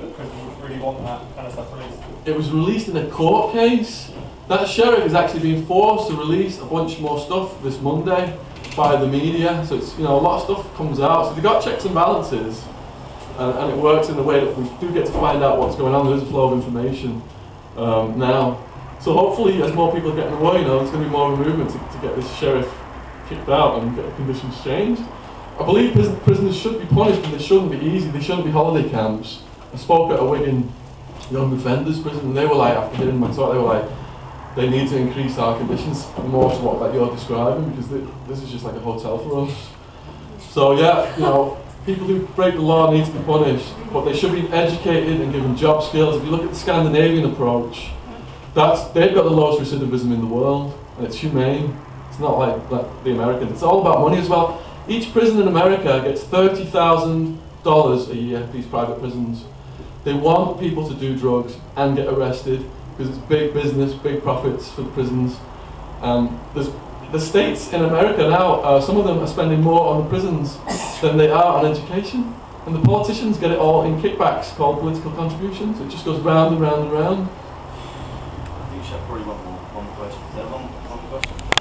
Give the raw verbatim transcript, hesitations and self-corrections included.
could, could you really want that kind of stuff released? It was released in a court case. That sheriff is actually being forced to release a bunch more stuff this Monday by the media. So it's, you know, a lot of stuff comes out. So they've got checks and balances, and, and it works in the way that we do get to find out what's going on. There is a flow of information um, now. So hopefully, as more people are getting away, you know, there's going to be more of a movement to, to get this sheriff kicked out and get conditions changed. I believe prison, prisoners should be punished, and they shouldn't be easy. They shouldn't be holiday camps. I spoke at a Wigan Young Offenders prison, and they were like, after hearing my talk, they were like, they need to increase our conditions more to what like you're describing, because they, this is just like a hotel for us. So yeah, you know, people who break the law need to be punished, but they should be educated and given job skills. If you look at the Scandinavian approach, That's, they've got the lowest recidivism in the world, and it's humane. It's not like, like the Americans. It's all about money as well. Each prison in America gets thirty thousand dollars a year, these private prisons. They want people to do drugs and get arrested, because it's big business, big profits for the prisons. Um, there's, the states in America now, uh, some of them are spending more on the prisons than they are on education. And the politicians get it all in kickbacks called political contributions. It just goes round and round and round. Probably one more, one more question. Is there one, one more question?